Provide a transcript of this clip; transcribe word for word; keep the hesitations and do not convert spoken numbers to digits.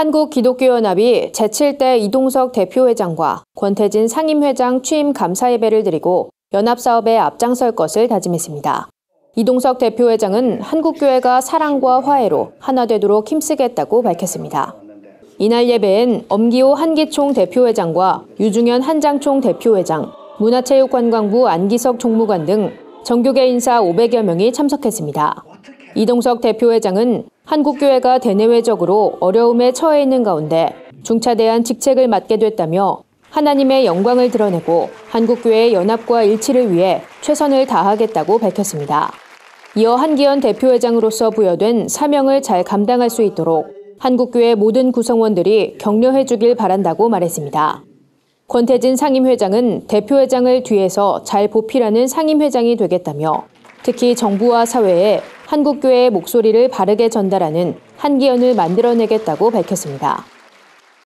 한국기독교연합이 제칠 대 이동석 대표회장과 권태진 상임회장 취임 감사예배를 드리고 연합사업에 앞장설 것을 다짐했습니다. 이동석 대표회장은 한국교회가 사랑과 화해로 하나 되도록 힘쓰겠다고 밝혔습니다. 이날 예배엔 엄기호 한기총 대표회장과 유중현 한장총 대표회장, 문화체육관광부 안기석 총무관 등 정교계 인사 오백여 명이 참석했습니다. 이동석 대표회장은 한국교회가 대내외적으로 어려움에 처해 있는 가운데 중차대한 직책을 맡게 됐다며 하나님의 영광을 드러내고 한국교회의 연합과 일치를 위해 최선을 다하겠다고 밝혔습니다. 이어 한기연 대표회장으로서 부여된 사명을 잘 감당할 수 있도록 한국교회 모든 구성원들이 격려해주길 바란다고 말했습니다. 권태진 상임회장은 대표회장을 뒤에서 잘 보필하는 상임회장이 되겠다며 특히 정부와 사회에 한국교회의 목소리를 바르게 전달하는 한기연을 만들어내겠다고 밝혔습니다.